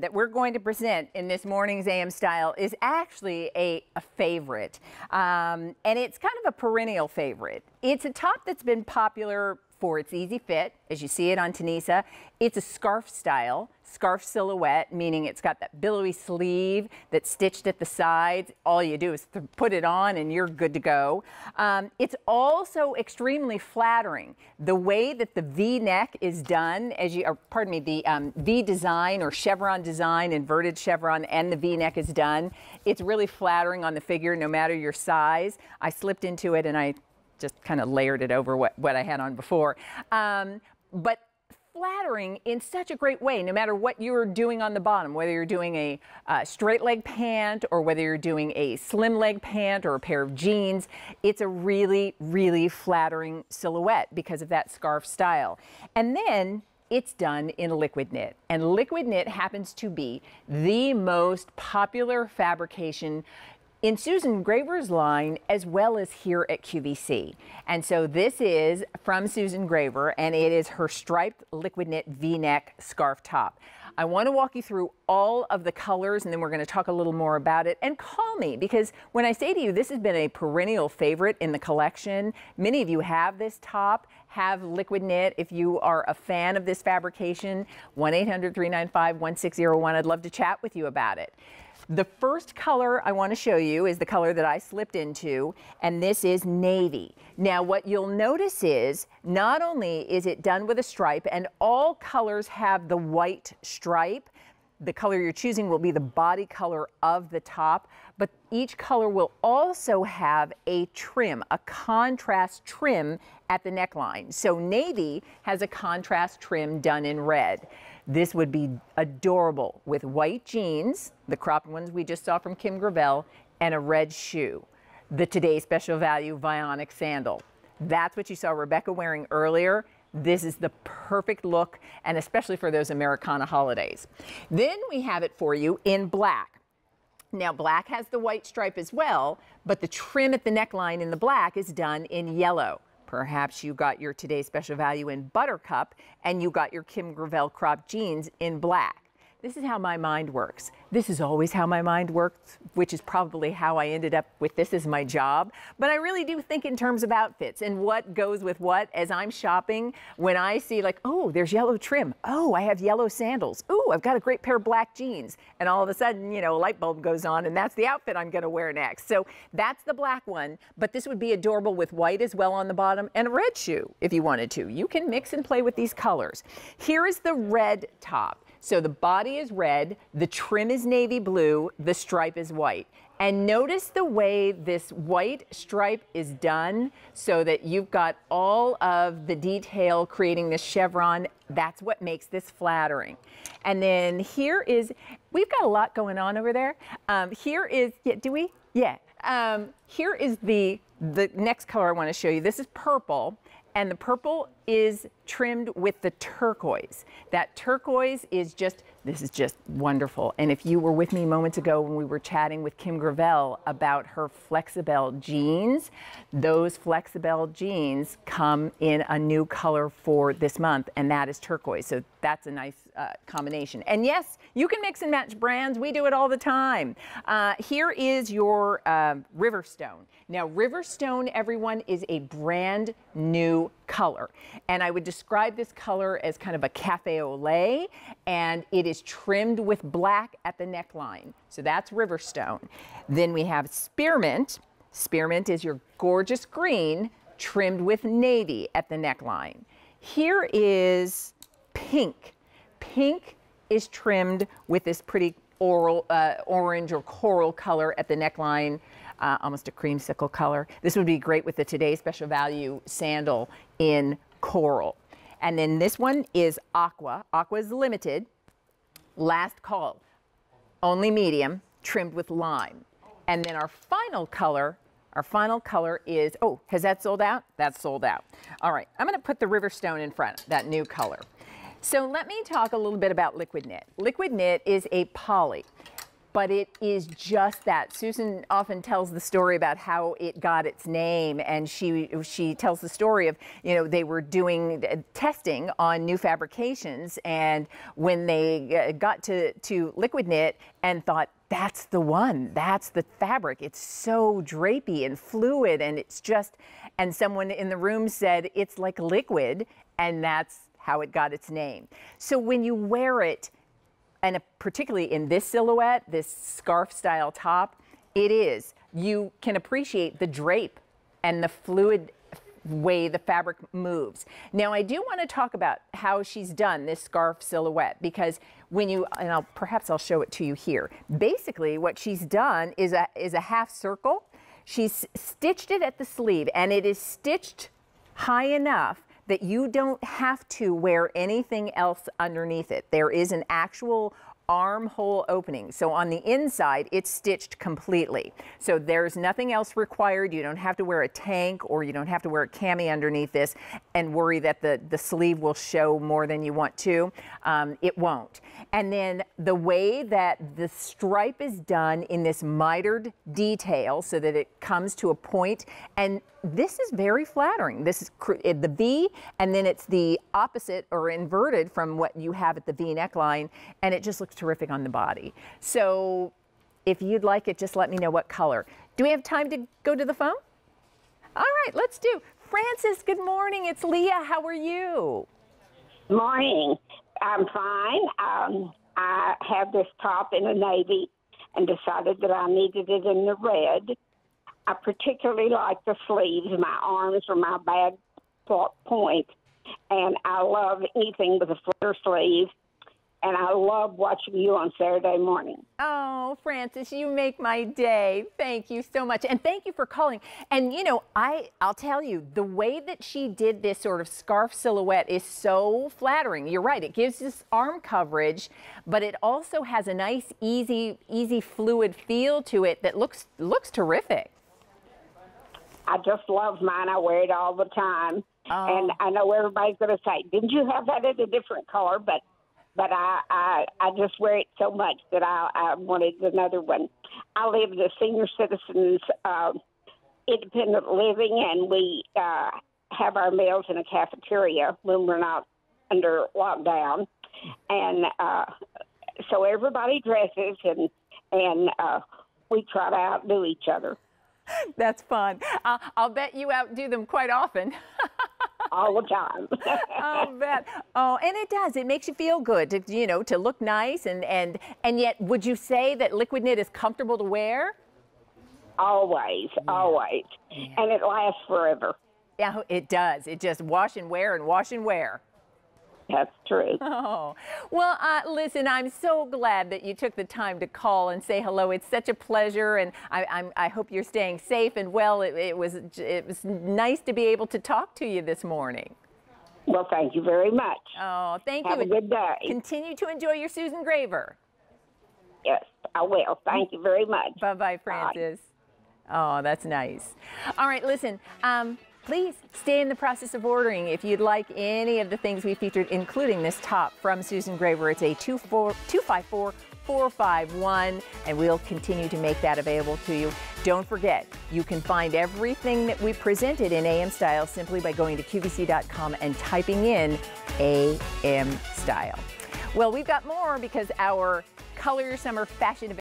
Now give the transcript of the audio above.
that we're going to present in this morning's AM Style is actually a favorite, and it's kind of a perennial favorite. It's a top that's been popular for its easy fit, as you see it on Tanisa. It's a scarf style, scarf silhouette, meaning it's got that billowy sleeve that's stitched at the sides. All you do is put it on and you're good to go. It's also extremely flattering. The way that the V-neck is done, as you, or pardon me, the V-design or chevron design, inverted chevron, and the V-neck is done. It's really flattering on the figure, no matter your size. I slipped into it and I just kind of layered it over what I had on before. But flattering in such a great way, no matter what you're doing on the bottom, whether you're doing a straight leg pant or whether you're doing a slim leg pant or a pair of jeans, it's a really, really flattering silhouette because of that scarf style. And then it's done in liquid knit. And liquid knit happens to be the most popular fabrication in Susan Graver's line, as well as here at QVC. And so this is from Susan Graver, and it is her striped liquid knit V-neck scarf top. I want to walk you through all of the colors, and then we're going to talk a little more about it. And call me, because when I say to you, this has been a perennial favorite in the collection. Many of you have this top, have liquid knit. If you are a fan of this fabrication, 1-800-395-1601. I'd love to chat with you about it. The first color I want to show you is the color that I slipped into, and this is navy. Now, what you'll notice is not only is it done with a stripe, and all colors have the white stripe. The color you're choosing will be the body color of the top, but each color will also have a trim, a contrast trim at the neckline. So navy has a contrast trim done in red. This would be adorable with white jeans, the cropped ones we just saw from Kim Gravel, and a red shoe, the Today's Special Value Vionic sandal. That's what you saw Rebecca wearing earlier. This is the perfect look, and especially for those Americana holidays. Then we have it for you in black. Now, black has the white stripe as well, but the trim at the neckline in the black is done in yellow. Perhaps you got your Today's Special Value in buttercup, and you got your Kim Gravel cropped jeans in black. This is how my mind works. This is always how my mind works, which is probably how I ended up with this as my job. But I really do think in terms of outfits and what goes with what as I'm shopping. When I see like, oh, there's yellow trim. Oh, I have yellow sandals. Oh, I've got a great pair of black jeans. And all of a sudden, you know, a light bulb goes on and that's the outfit I'm going to wear next. So that's the black one. But this would be adorable with white as well on the bottom and a red shoe if you wanted to. You can mix and play with these colors. Here is the red top. So the body is red, the trim is navy blue, the stripe is white. And notice the way this white stripe is done so that you've got all of the detail creating this chevron. That's what makes this flattering. And then here is, we've got a lot going on over there. Here is, yeah, do we? Yeah. Here is the next color I want to show you. This is purple. And the purple is trimmed with the turquoise. That turquoise is just, this is just wonderful. And if you were with me moments ago when we were chatting with Kim Gravel about her Flexibel jeans, those Flexibel jeans come in a new color for this month, and that is turquoise. So that's a nice combination. And yes, you can mix and match brands. We do it all the time. Here is your Riverstone. Now, Riverstone, everyone, is a brand new color. And I would describe this color as kind of a cafe au lait, and it is trimmed with black at the neckline. So that's Riverstone. Then we have Spearmint. Spearmint is your gorgeous green trimmed with navy at the neckline. Here is pink. Pink is trimmed with this pretty orange or coral color at the neckline, almost a creamsicle color. This would be great with the Today's Special Value sandal in coral. And then this one is aqua. Aqua is limited. Last call, only medium, trimmed with lime. And then our final color is, oh, has that sold out? That's sold out. All right, I'm going to put the Riverstone in front, that new color. So let me talk a little bit about liquid knit. Liquid knit is a poly. but it is just that. Susan often tells the story about how it got its name, and she tells the story of, you know, they were doing testing on new fabrications, and when they got to Liquid Knit and thought, that's the one, that's the fabric. It's so drapey and fluid, and it's just, and someone in the room said, it's like liquid, and that's how it got its name. So when you wear it, and particularly in this silhouette, this scarf style top, it is, you can appreciate the drape and the fluid way the fabric moves. Now I do want to talk about how she's done this scarf silhouette, because when you, and perhaps I'll show it to you here. Basically what she's done is a half circle. She's stitched it at the sleeve, and it is stitched high enough that you don't have to wear anything else underneath it. There is an actual armhole opening. So on the inside, it's stitched completely. So there's nothing else required. You don't have to wear a tank, or you don't have to wear a cami underneath this and worry that the sleeve will show more than you want to. It won't. And then the way that the stripe is done in this mitered detail so that it comes to a point, and this is very flattering. This is the V, and then it's the opposite or inverted from what you have at the V neckline, and it just looks terrific on the body. So if you'd like it, just let me know what color. Do we have time to go to the phone? All right, let's do. Frances, good morning. It's Leah. How are you? Morning. I'm fine. I have this top in the navy and decided that I needed it in the red. I particularly like the sleeves. My arms are my bad point, and I love anything with a flare sleeve, and I love watching you on Saturday morning. Oh, Frances, you make my day. Thank you so much, and thank you for calling. And, you know, I'll tell you, the way that she did this sort of scarf silhouette is so flattering. You're right. It gives this arm coverage, but it also has a nice, easy fluid feel to it that looks terrific. I just love mine. I wear it all the time. Oh. And I know everybody's going to say, didn't you have that in a different color? But I just wear it so much that I wanted another one. I live in the senior citizens independent living, and we have our meals in a cafeteria when we're not under lockdown. And so everybody dresses, and we try to outdo each other. That's fun. I'll bet you outdo them quite often. All the time. I'll bet. Oh, and it does. It makes you feel good to, you know, to look nice, and yet, would you say that Liquid Knit is comfortable to wear? Always, yeah. Always. Yeah. And it lasts forever. Yeah, it does. It just wash and wear and wash and wear. That's true. Oh, well, listen, I'm so glad that you took the time to call and say hello. It's such a pleasure, and I hope you're staying safe and well. It was nice to be able to talk to you this morning. Well, thank you very much. Oh, thank you. Have a good day. Continue to enjoy your Susan Graver. Yes, I will. Thank you very much. Bye-bye, Frances. Bye. Oh, that's nice. All right, listen. Please stay in the process of ordering if you'd like any of the things we featured, including this top from Susan Graver. It's a 254-451, and we'll continue to make that available to you. Don't forget, you can find everything that we presented in AM Style simply by going to QVC.com and typing in AM Style. Well, we've got more, because our Color Your Summer Fashion